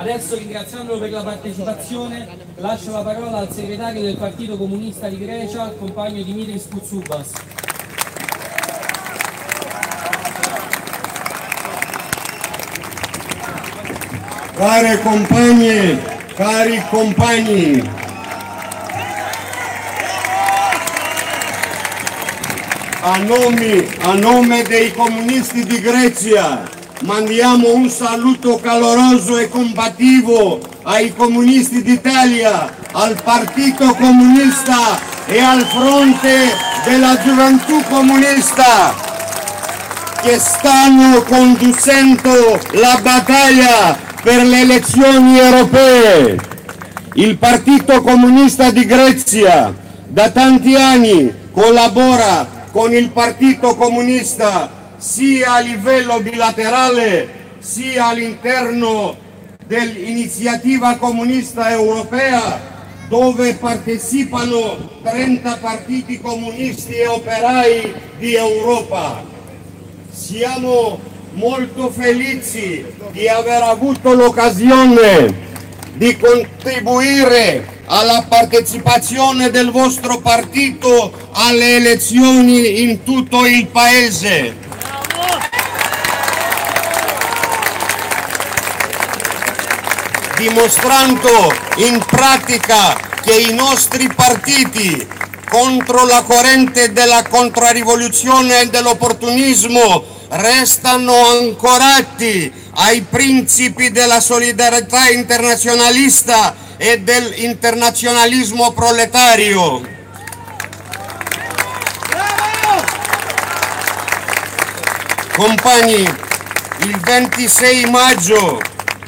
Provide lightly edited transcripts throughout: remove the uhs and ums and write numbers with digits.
Adesso, ringraziandolo per la partecipazione, lascio la parola al segretario del Partito Comunista di Grecia, al compagno Dimitris Koutsoubas. Care compagne, cari compagni, a nome dei comunisti di Grecia mandiamo un saluto caloroso e combativo ai comunisti d'Italia, al Partito Comunista e al fronte della gioventù comunista che stanno conducendo la battaglia per le elezioni europee. Il Partito Comunista di Grecia da tanti anni collabora con il Partito Comunista sia a livello bilaterale sia all'interno dell'iniziativa comunista europea, dove partecipano 30 partiti comunisti e operai di Europa. Siamo molto felici di aver avuto l'occasione di contribuire alla partecipazione del vostro partito alle elezioni in tutto il paese. Dimostrando in pratica che i nostri partiti contro la corrente della contrarivoluzione e dell'opportunismo restano ancorati ai principi della solidarietà internazionalista e dell'internazionalismo proletario. Compagni, il 26 maggio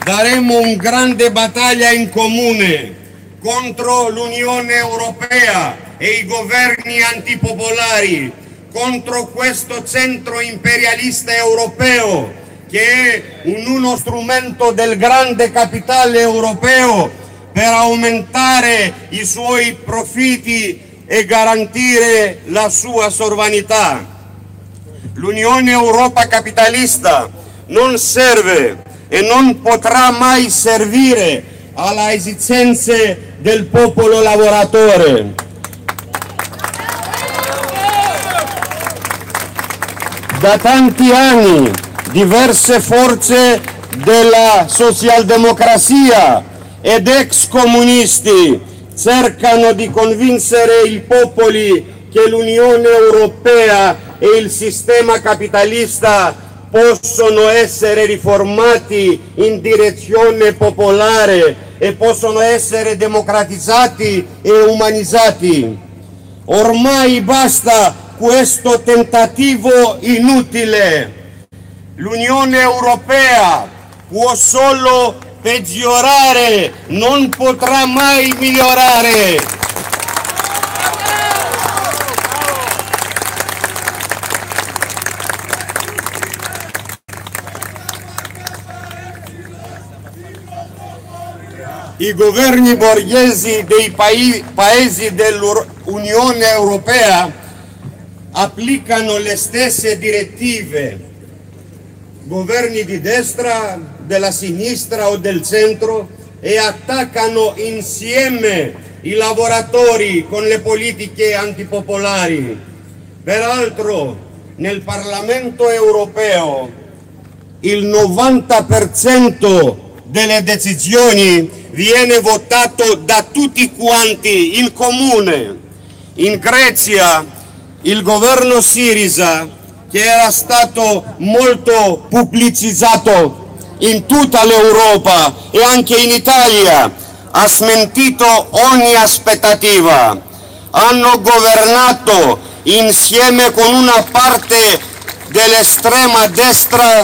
daremo un grande battaglia in comune contro l'Unione Europea e i governi antipopolari, contro questo centro imperialista europeo che è uno strumento del grande capitale europeo per aumentare i suoi profitti e garantire la sua sovranità. L'Unione Europea capitalista non serve e non potrà mai servire alle esigenze del popolo lavoratore. Da tanti anni diverse forze della socialdemocrazia ed ex comunisti cercano di convincere i popoli che l'Unione Europea e il sistema capitalista possono essere riformati in direzione popolare e possono essere democratizzati e umanizzati. Ormai basta questo tentativo inutile. L'Unione Europea può solo peggiorare, non potrà mai migliorare. I governi borghesi dei paesi dell'Unione Europea applicano le stesse direttive. Governi di destra, della sinistra o del centro, e attaccano insieme i lavoratori con le politiche antipopolari. Peraltro nel Parlamento europeo il 90% delle decisioni viene votato da tutti quanti in comune. In Grecia il governo Syriza, che era stato molto pubblicizzato in tutta l'Europa e anche in Italia, ha smentito ogni aspettativa. Hanno governato insieme con una parte dell'estrema destra,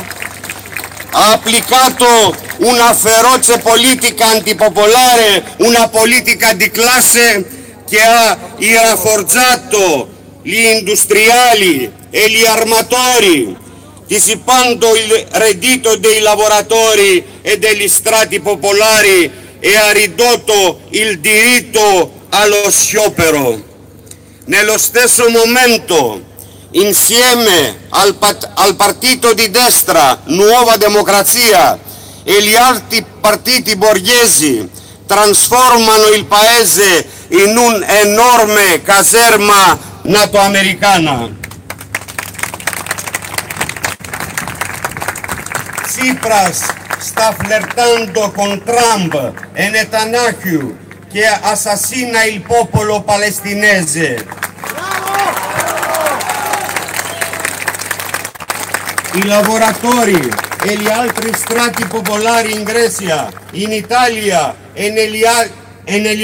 ha applicato una feroce politica antipopolare, una politica di classe che ha rafforzato gli industriali e gli armatori, dissipando il reddito dei lavoratori e degli strati popolari, e ha ridotto il diritto allo sciopero. Nello stesso momento, insieme al partito di destra Nuova Democrazia e gli altri partiti borghesi trasformano il paese in un'enorme caserma NATO-americana. Tsipras sta flirtando con Trump e Netanyahu, che assassina il popolo palestinese. I lavoratori e gli altri strati popolari in Grecia, in Italia e negli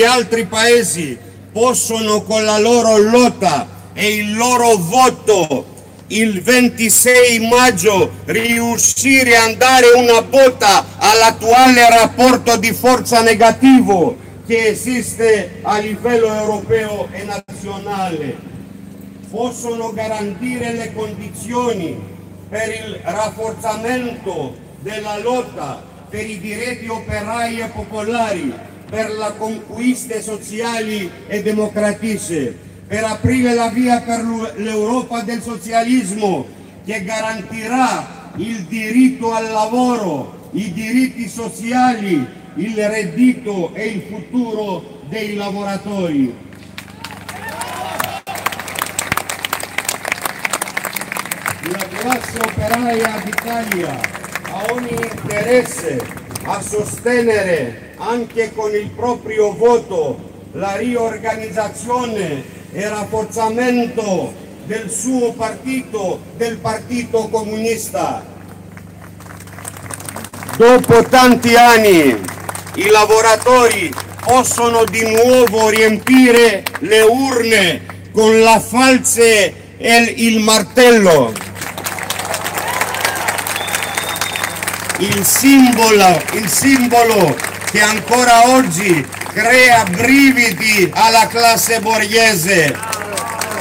altri paesi possono con la loro lotta e il loro voto il 26 maggio riuscire a dare una botta all'attuale rapporto di forza negativo che esiste a livello europeo e nazionale. Possono garantire le condizioni per il rafforzamento della lotta per i diritti operai e popolari, per le conquiste sociali e democratiche, per aprire la via per l'Europa del socialismo che garantirà il diritto al lavoro, i diritti sociali, il reddito e il futuro dei lavoratori. La classe operaia d'Italia ha ogni interesse a sostenere anche con il proprio voto la riorganizzazione e rafforzamento del suo partito, del Partito Comunista. Dopo tanti anni i lavoratori possono di nuovo riempire le urne con la falce e il martello. Il simbolo che ancora oggi crea brividi alla classe borghese,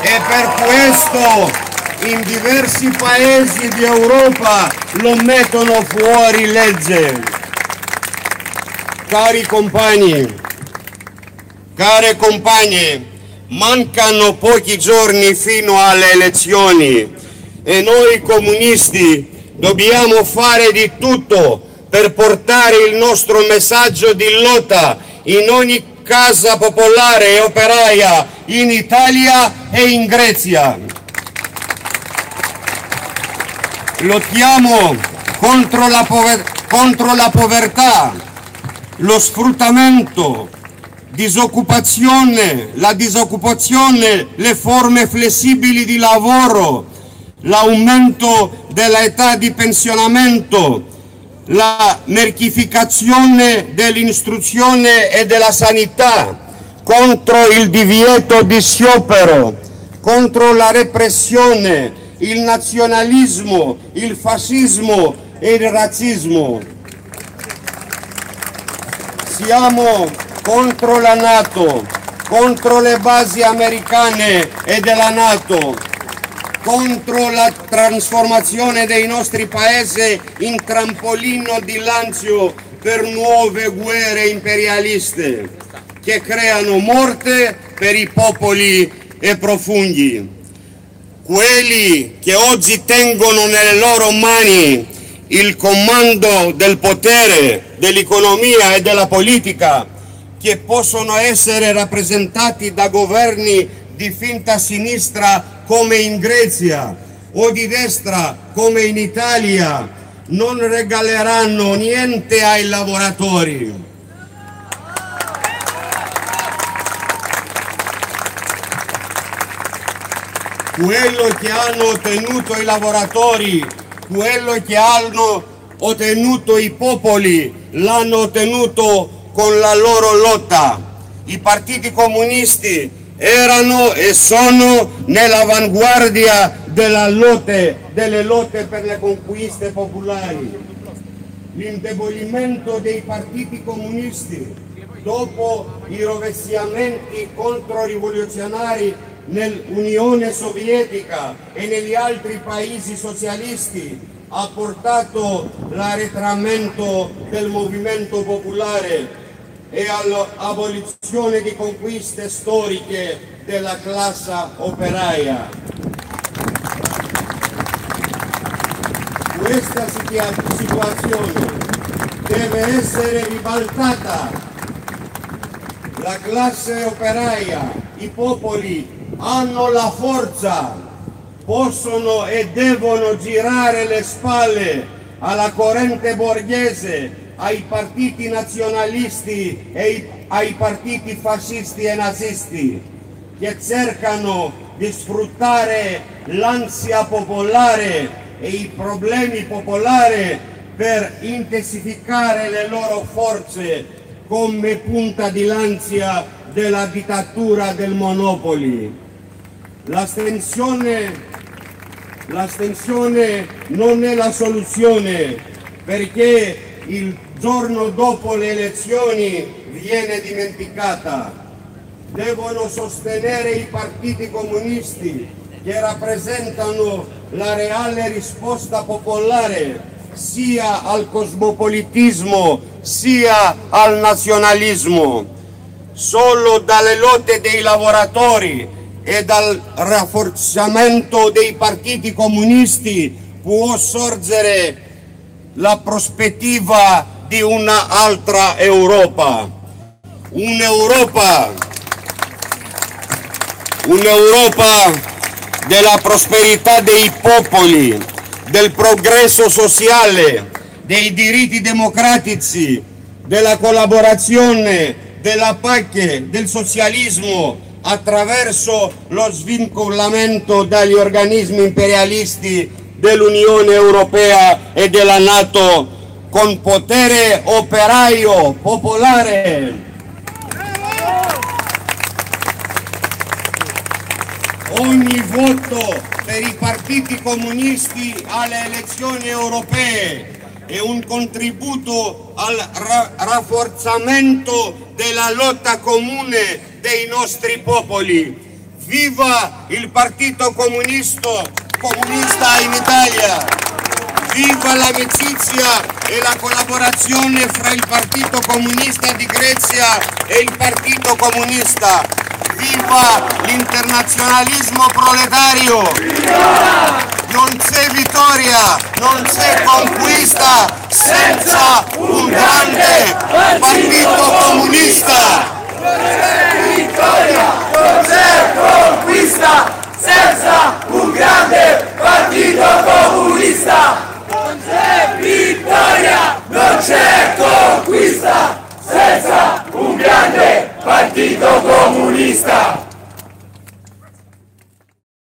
e per questo in diversi paesi d'Europa lo mettono fuori legge. Cari compagni, care compagne, mancano pochi giorni fino alle elezioni e noi comunisti dobbiamo fare di tutto per portare il nostro messaggio di lotta in ogni casa popolare e operaia in Italia e in Grecia. Lottiamo contro la povertà, lo sfruttamento, la disoccupazione, le forme flessibili di lavoro, l'aumento dell'età di pensionamento, la mercificazione dell'istruzione e della sanità, contro il divieto di sciopero, contro la repressione, il nazionalismo, il fascismo e il razzismo. Siamo contro la NATO, contro le basi americane e della NATO, contro la trasformazione dei nostri paesi in trampolino di lancio per nuove guerre imperialiste che creano morte per i popoli e profughi. Quelli che oggi tengono nelle loro mani il comando del potere, dell'economia e della politica, che possono essere rappresentati da governi di finta sinistra come in Grecia o di destra come in Italia, non regaleranno niente ai lavoratori. Quello che hanno ottenuto i lavoratori, quello che hanno ottenuto i popoli, l'hanno ottenuto con la loro lotta. I partiti comunisti erano e sono nell'avanguardia delle lotte per le conquiste popolari. L'indebolimento dei partiti comunisti dopo i rovesciamenti controrivoluzionari nell'Unione Sovietica e negli altri paesi socialisti ha portato all'arretramento del movimento popolare e all'abolizione di conquiste storiche della classe operaia. Questa situazione deve essere ribaltata. La classe operaia, i popoli hanno la forza, possono e devono girare le spalle alla corrente borghese, ai partiti nazionalisti e ai partiti fascisti e nazisti che cercano di sfruttare l'ansia popolare e i problemi popolari per intensificare le loro forze come punta di lancia della dittatura del monopoli. L'astensione non è la soluzione, perché il giorno dopo le elezioni viene dimenticata. Devono sostenere i partiti comunisti che rappresentano la reale risposta popolare sia al cosmopolitismo sia al nazionalismo. Solo dalle lotte dei lavoratori e dal rafforzamento dei partiti comunisti può sorgere la prospettiva di un'altra Europa. Un'Europa della prosperità dei popoli, del progresso sociale, dei diritti democratici, della collaborazione, della pace, del socialismo attraverso lo svincolamento dagli organismi imperialisti dell'Unione Europea e della NATO con potere operaio popolare. Ogni voto per i partiti comunisti alle elezioni europee è un contributo al rafforzamento della lotta comune dei nostri popoli. Viva il Partito Comunista in Italia! Viva l'amicizia e la collaborazione fra il Partito Comunista di Grecia e il Partito Comunista! Viva l'internazionalismo proletario! Viva! Non c'è vittoria, non c'è conquista senza un grande partito comunista! Non c'è vittoria, non c'è conquista senza un grande partito comunista!